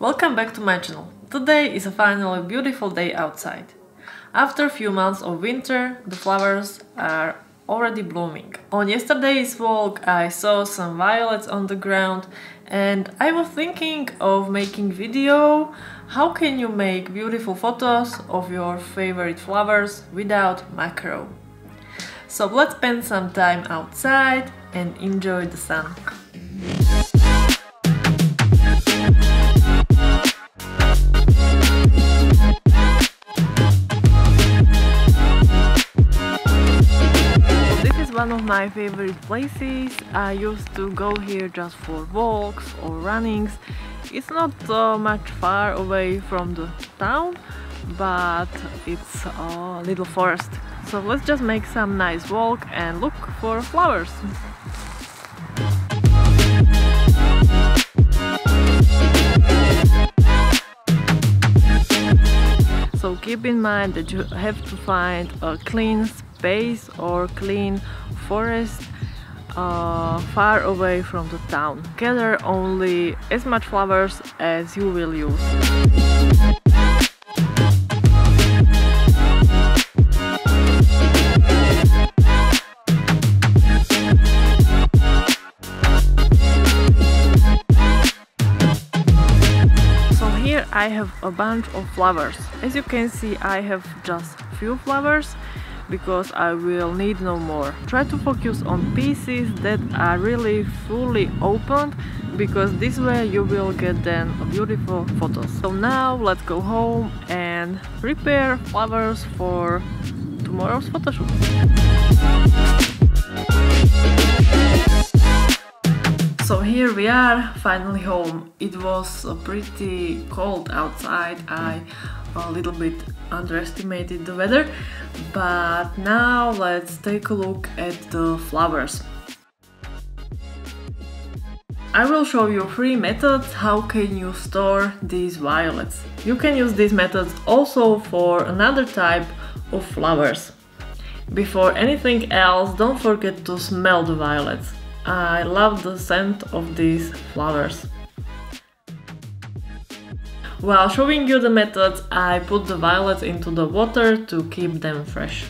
Welcome back to my channel. Today is a finally beautiful day outside. After a few months of winter, the flowers are already blooming. On yesterday's walk I saw some violets on the ground and I was thinking of making video how can you make beautiful photos of your favorite flowers without macro. So let's spend some time outside and enjoy the sun. One of my favorite places. I used to go here just for walks or runnings. It's not so much far away from the town, but it's a little forest. So let's just make some nice walk and look for flowers. So keep in mind that you have to find a clean space or clean forest far away from the town. Gather only as much flowers as you will use. So here I have a bunch of flowers. As you can see, I have just few flowers because I will need no more. Try to focus on pieces that are really fully opened, because this way you will get then beautiful photos. So now let's go home and prepare flowers for tomorrow's photo shoot. So here we are, finally home. It was pretty cold outside. I a little bit underestimated the weather, but now let's take a look at the flowers. I will show you three methods how can you store these violets. You can use these methods also for another type of flowers. Before anything else, don't forget to smell the violets. I love the scent of these flowers. While showing you the methods, I put the violets into the water to keep them fresh.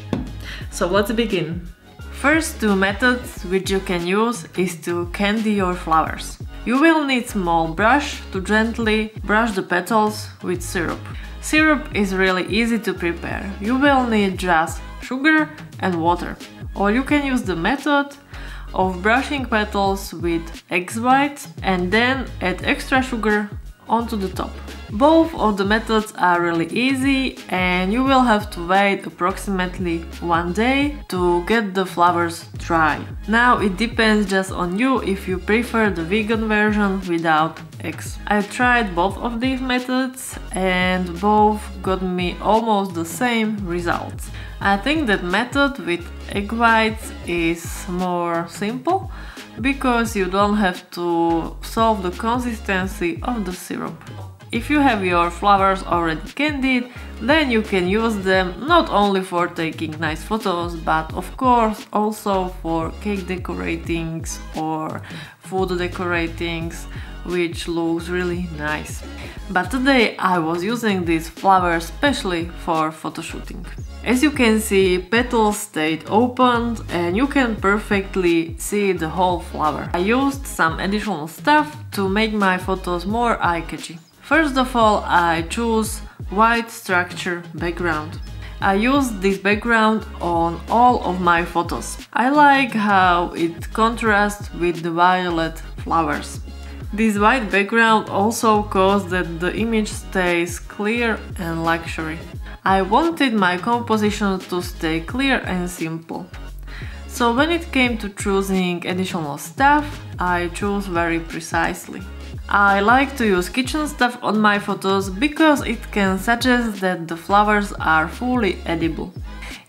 So let's begin. First two methods which you can use is to candy your flowers. You will need small brush to gently brush the petals with syrup. Syrup is really easy to prepare. You will need just sugar and water. Or you can use the method of brushing petals with egg whites and then add extra sugar onto the top. Both of the methods are really easy and you will have to wait approximately 1 day to get the flowers dry. Now it depends just on you if you prefer the vegan version without eggs. I tried both of these methods and both got me almost the same results. I think that method with egg whites is more simple, because you don't have to solve the consistency of the syrup. If you have your flowers already candied, then you can use them not only for taking nice photos, but of course also for cake decoratings or food decoratings, which looks really nice. But today I was using these flowers specially for photo shooting. As you can see, petals stayed opened and you can perfectly see the whole flower. I used some additional stuff to make my photos more eye-catchy. First of all, I choose white structure background. I use this background on all of my photos. I like how it contrasts with the violet flowers. This white background also causes that the image stays clear and luxury. I wanted my composition to stay clear and simple. So when it came to choosing additional stuff, I chose very precisely. I like to use kitchen stuff on my photos because it can suggest that the flowers are fully edible.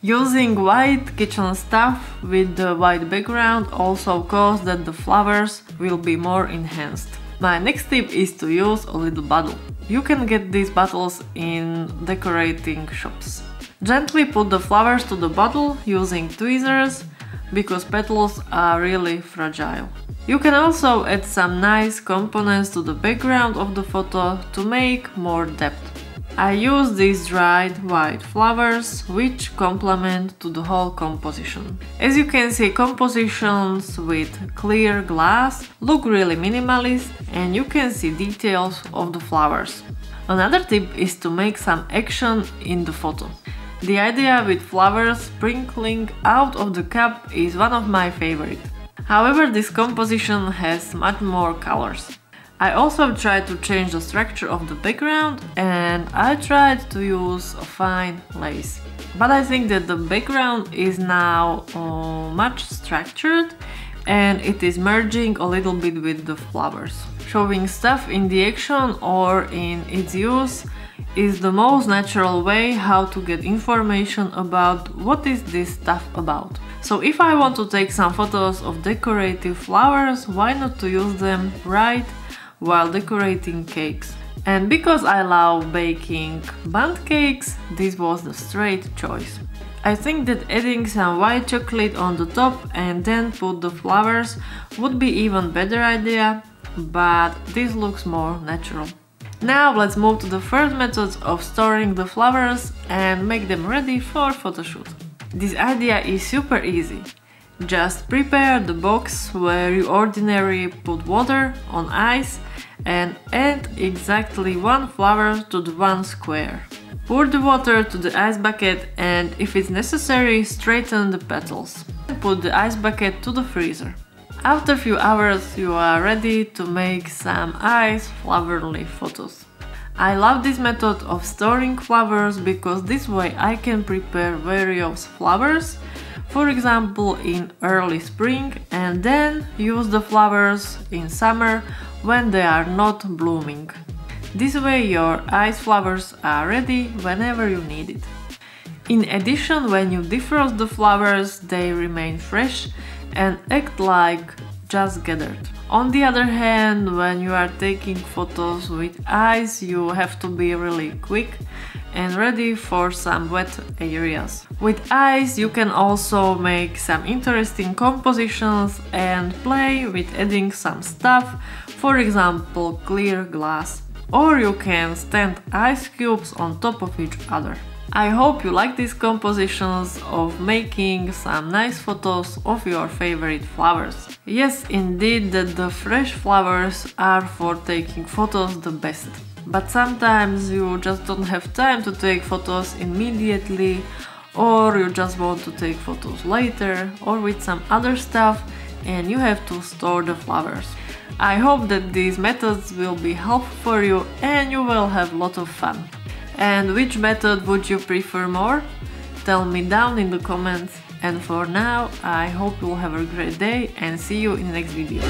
Using white kitchen stuff with the white background also causes that the flowers will be more enhanced. My next tip is to use a little bottle. You can get these bottles in decorating shops. Gently put the flowers to the bottle using tweezers because petals are really fragile. You can also add some nice components to the background of the photo to make more depth. I use these dried white flowers, which complement to the whole composition. As you can see, compositions with clear glass look really minimalist and you can see details of the flowers. Another tip is to make some action in the photo. The idea with flowers sprinkling out of the cup is one of my favorites. However, this composition has much more colors. I also tried to change the structure of the background and I tried to use a fine lace. But I think that the background is now much structured and it is merging a little bit with the flowers. Showing stuff in the action or in its use is the most natural way how to get information about what is this stuff about. So if I want to take some photos of decorative flowers, why not to use them right while decorating cakes? And because I love baking bundt cakes, this was the straight choice. I think that adding some white chocolate on the top and then put the flowers would be even better idea, but this looks more natural. Now let's move to the first method of storing the flowers and make them ready for photoshoot. This idea is super easy. Just prepare the box where you ordinarily put water on ice and add exactly one flower to the one square. Pour the water to the ice bucket and if it's necessary, straighten the petals. Put the ice bucket to the freezer. After a few hours you are ready to make some ice flower leaf photos. I love this method of storing flowers because this way I can prepare various flowers, for example in early spring, and then use the flowers in summer when they are not blooming. This way your ice flowers are ready whenever you need it. In addition, when you defrost the flowers, they remain fresh and act like just gathered. On the other hand, when you are taking photos with ice, you have to be really quick and ready for some wet areas. With ice you can also make some interesting compositions and play with adding some stuff, for example clear glass, or you can stand ice cubes on top of each other. I hope you like these compositions of making some nice photos of your favorite flowers. Yes, indeed, that the fresh flowers are for taking photos the best. But sometimes you just don't have time to take photos immediately, or you just want to take photos later or with some other stuff, and you have to store the flowers. I hope that these methods will be helpful for you and you will have a lot of fun. And which method would you prefer more? Tell me down in the comments. And for now, I hope you'll have a great day and see you in the next video.